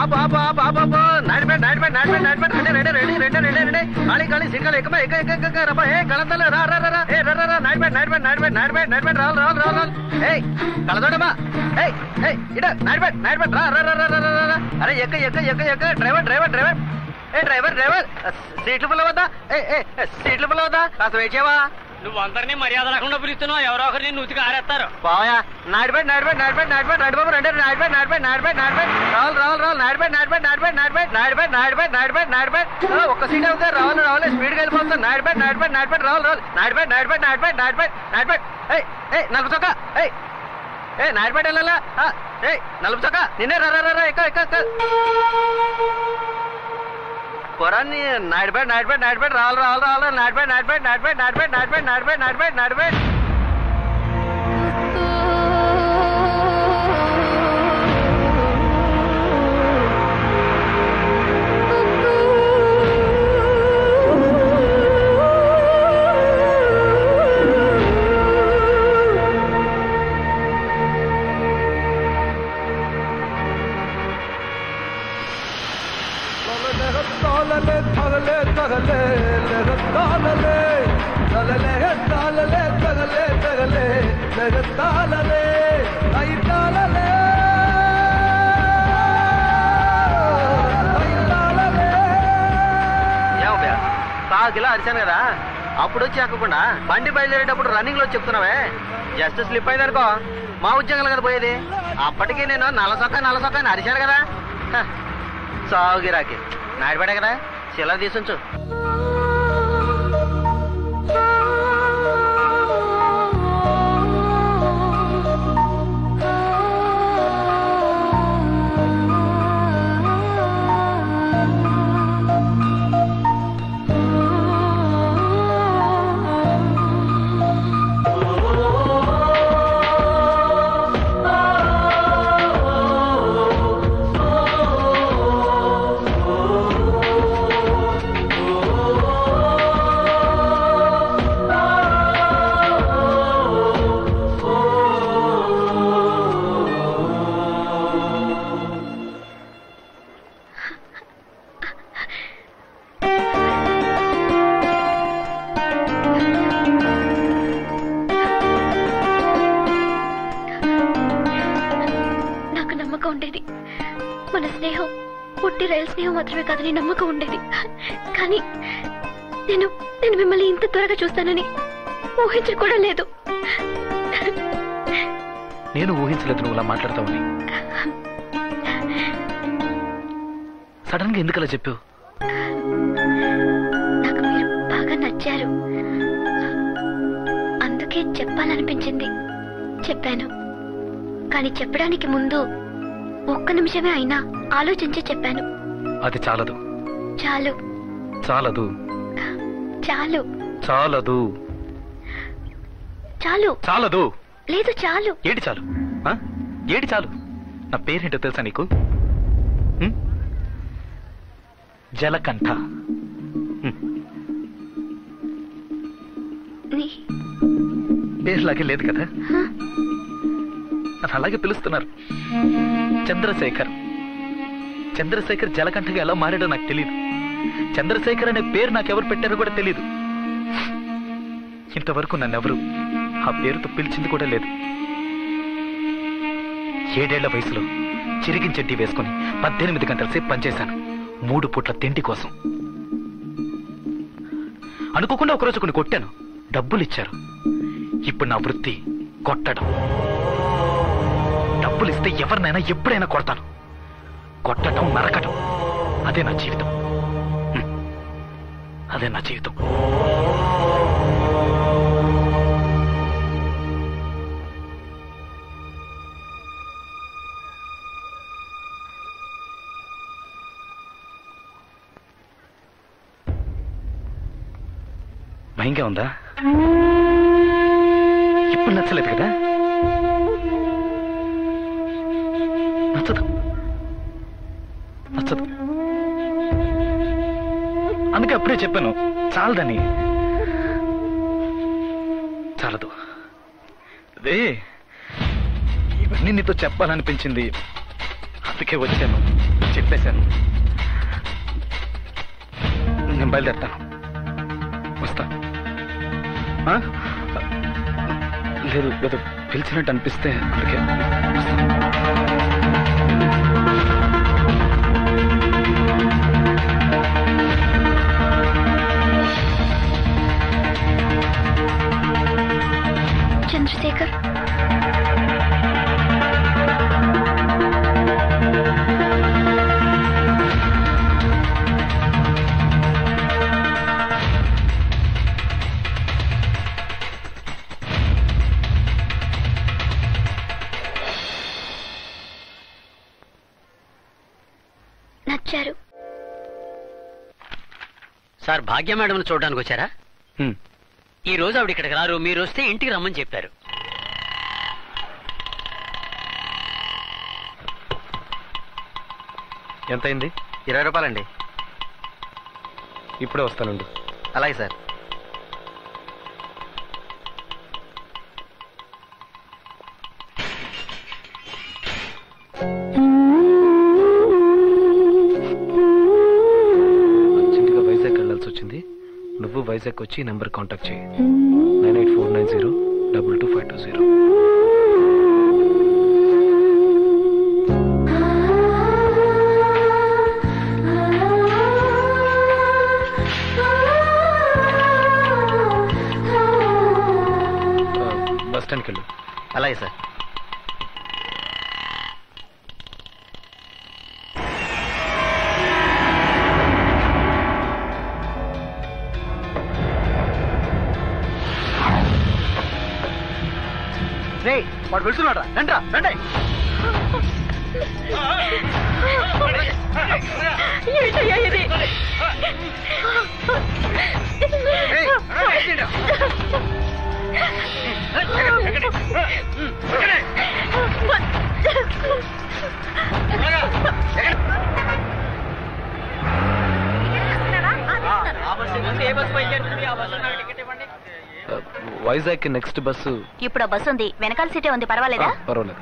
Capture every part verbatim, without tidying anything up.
ఆపు ఆపు ఆపు ఆపు ఆపు ఆపు నైట్ మే నైట్ మే నైట్ మే నైట్ మే ready ready ready ready ready ready కాలి కాలి సికల్ ఏకమ ఏక ఏక ఏక రబ ఏ కలతల రా రా రా ఏ రా రా నైట్ మే నైట్ మే నైట్ మే నైట్ మే నైట్ మే రాల్ రాల్ రాల్ ఏయ్ కలదడమా ఏయ్ ఏయ్ ఇడ నైట్ మే నైట్ మే రా రా రా రా అరే ఏక ఏక ఏక ఏక డ్రైవర్ డ్రైవర్ డ్రైవర్ ఏ డ్రైవర్ డ్రైవర్ సీట్లు ఫుల్ అవదా ఏ ఏ సీట్లు ఫుల్ అవదా కాస్త వెయిట్ చేయవా నువ్వు అందరినీ మర్యాద లేకుండా పిలుస్తున్నావు ఎవరో ఒకరు నేను ఉతికి ఆరేస్తారు బావయా నాడు బెడ్ నాడు బెడ్ నాడు బెడ్ నాడు బెడ్ నాడు బాబు రెండు నాడు బెడ్ నాడు బెడ్ నాడు బెడ్ నాడు బెడ్ రావాలి రావాలి రావాలి నాడు బెడ్ నాడు బెడ్ నాడు బెడ్ నాడు బెడ్ నాడు బెడ్ నాడు బెడ్ నాడు బెడ్ నాడు బెడ్ ఒక్క సీట్ అవుతా రావాలి రావాలి స్పీడ్గా వెళ్ళిపోతుంది నాడు బెడ్ నాడు బెడ్ నాడు బెడ్ రావాలి రావాలి నాడు బెడ్ నాడు బెడ్ నాడు బెడ్ నాడు బెడ్ నాడు బెడ్ ఏయ్ ఏయ్ నలుపు చొక్క ఏయ్ ఏ నాడు బెడ్ వెళ్ళాలా ఏయ్ నలుపు చొక్క నిన్నే రా రా రా ఎక్క ఎక్క పొరాన్ని నాడు బెడ్ నాడు బెడ్ నాడు బెడ్ రావాలి రావాలి రావాలి నాడు బెడ్ నాడు బెడ్ నాడు బెడ్ నాడు బెడ్ నాడు బెడ్ నాడు బెడ్ నాడు బెడ్ నాడు బెడ్ అరిచాను కదా అప్పుడు వచ్చి ఆకుండా బండి బయలుదేరేటప్పుడు రన్నింగ్ లో చెప్తున్నావే జస్ట్ స్లిప్ అయింది అనుకో మా ఉద్యోగాలు కదా పోయేది అప్పటికే నేను నలసొక్క నలసొక్క అని అరిచాను కదా సాగు గిరాకి నాడిపడే కదా శిలా తీసుంచు అతని నమ్మకం ఉండేది కానీ నేను నేను మిమ్మల్ని ఇంత త్వరగా చూస్తానని ఊహించకూడదు లేదు నేను ఊహించలేదు నువ్వు అలా మాట్లాడతావని సడన్ గా ఎందుకలా చెప్పావు నాకు మీరు బాగా నచ్చారు అందుకే చెప్పాలనిపించింది చెప్పాను కానీ చెప్పడానికి ముందు ఒక్క నిమిషమే అయినా ఆలోచించి చెప్పాను అది చాలదు చాలు చాలదు చాలు చాలదు చాలు చాలదు లేదు చాలు ఏడి చాలు ఏడి చాలు నా పేరేంటో తెలుసా నీకు జలకంఠ పేరులాగే లేదు కదా నన్ను అలాగే పిలుస్తున్నారు చంద్రశేఖర్ చంద్రశేఖర్ జలకంఠగా ఎలా మారాడో నాకు తెలియదు చంద్రశేఖర్ అనే పేరు నాకెవరు పెట్టారో కూడా తెలియదు ఇంతవరకు నన్నెవరు ఆ పేరుతో పిలిచింది కూడా లేదు ఏడేళ్ల వయసులో చిరిగించెడ్డి వేసుకుని పద్దెనిమిది గంటల సేపు పనిచేశాను మూడు పూట్ల తిండి కోసం అనుకోకుండా ఒకరోజు కొన్ని కొట్టాను డబ్బులిచ్చారు ఇప్పుడు నా వృత్తి కొట్టడం డబ్బులిస్తే ఎవరినైనా ఎప్పుడైనా కొడతాను కొట్టడం నరకటం అదే నా జీవితం అదే నా జీవితం భయంగా ఉందా ఇప్పుడు నచ్చలేదు కదా నచ్చదు నచ్చదు అందుకే అప్పుడే చెప్పాను చాలదని చాలదు అదే ఇవన్నీ నీతో చెప్పాలనిపించింది అందుకే వచ్చాను చెప్తే సార్ నేను బయలుదేరుతాను, వస్తా. లేదు ఏదో పిలిచినట్టు అనిపిస్తే అక్కడికే చంద్రశేఖర్. సార్ భాగ్య మేడం చూడడానికి వచ్చారా? ఈ రోజు ఆవిడ ఇక్కడికి రారు, మీరు వస్తే ఇంటికి రమ్మని చెప్పారు. ఎంతైంది? ఇరవై రూపాయలండి. ఇప్పుడే వస్తానండి. అలాగే సార్. వైజాగ్ వచ్చి నెంబర్ కాంటాక్ట్ చేయి. Nine eight four nine zero double two five two zero. Bus స్టాండ్కి వెళ్ళు. అలాగే సార్. వాడు వెళ్తున్నాడు. రండి రండి. Vizag next bus. ఇప్పుడు బస్సు ఉంది, వెనకాల సీటే ఉంది. పర్వాలేదా? పర్వాలేదు.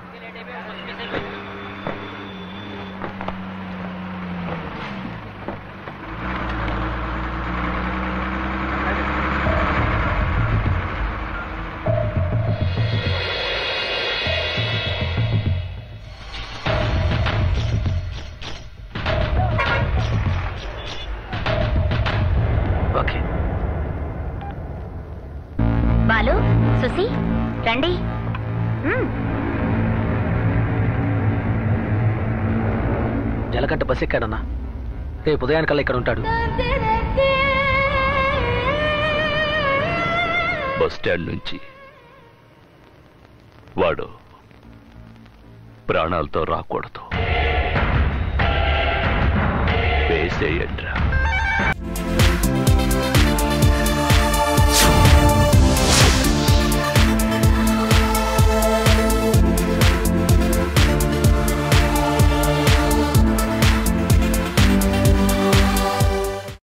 జలగడ్డ బస్ ఎక్కాడన్నా, రేపు ఉదయానికల్లా ఇక్కడ ఉంటాడు. బస్ స్టాండ్ నుంచి వాడు ప్రాణాలతో రాకూడదు. వేసేయండ్రా.